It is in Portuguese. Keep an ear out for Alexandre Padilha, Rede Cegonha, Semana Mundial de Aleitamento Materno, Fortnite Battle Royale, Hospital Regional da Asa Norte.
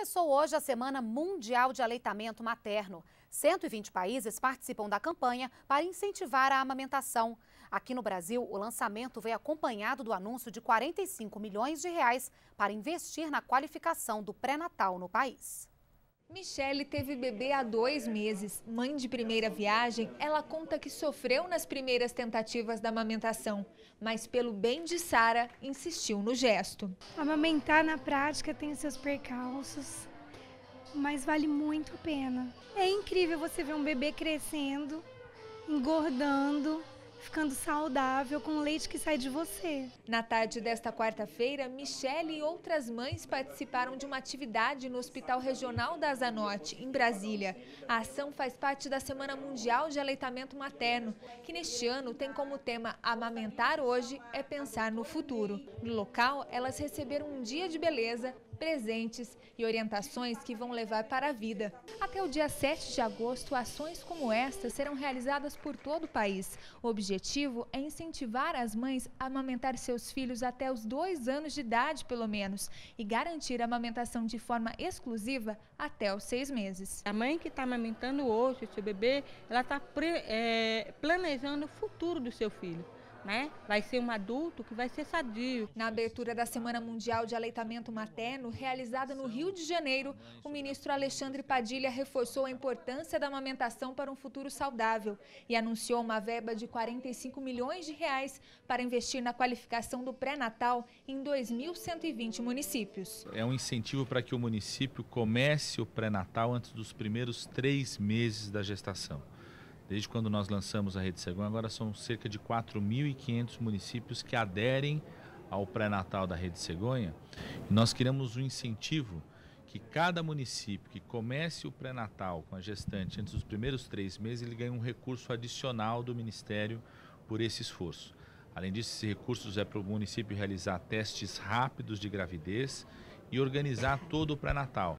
Começou hoje a Semana Mundial de Aleitamento Materno. 120 países participam da campanha para incentivar a amamentação. Aqui no Brasil, o lançamento veio acompanhado do anúncio de R$ 45 milhões para investir na qualificação do pré-natal no país. Michele teve bebê há 2 meses. Mãe de primeira viagem, ela conta que sofreu nas primeiras tentativas da amamentação, mas pelo bem de Sara, insistiu no gesto. Amamentar na prática tem seus percalços, mas vale muito a pena. É incrível você ver um bebê crescendo, engordando, ficando saudável com o leite que sai de você. Na tarde desta quarta-feira, Michele e outras mães participaram de uma atividade no Hospital Regional da Asa Norte, em Brasília. A ação faz parte da Semana Mundial de Aleitamento Materno, que neste ano tem como tema "Amamentar hoje é pensar no futuro". No local, elas receberam um dia de beleza, presentes e orientações que vão levar para a vida. Até o dia 7 de agosto, ações como esta serão realizadas por todo o país. O objetivo é incentivar as mães a amamentar seus filhos até os 2 anos de idade, pelo menos, e garantir a amamentação de forma exclusiva até os 6 meses. A mãe que está amamentando hoje o seu bebê, ela está planejando o futuro do seu filho. Vai ser um adulto que vai ser sadio. Na abertura da Semana Mundial de Aleitamento Materno, realizada no Rio de Janeiro, o ministro Alexandre Padilha reforçou a importância da amamentação para um futuro saudável e anunciou uma verba de R$ 45 milhões para investir na qualificação do pré-natal em 2.120 municípios. É um incentivo para que o município comece o pré-natal antes dos primeiros 3 meses da gestação. Desde quando nós lançamos a Rede Cegonha, agora são cerca de 4.500 municípios que aderem ao pré-natal da Rede Cegonha. E nós queremos um incentivo que cada município que comece o pré-natal com a gestante antes dos primeiros 3 meses, ele ganhe um recurso adicional do Ministério por esse esforço. Além disso, esses recursos é para o município realizar testes rápidos de gravidez e organizar todo o pré-natal.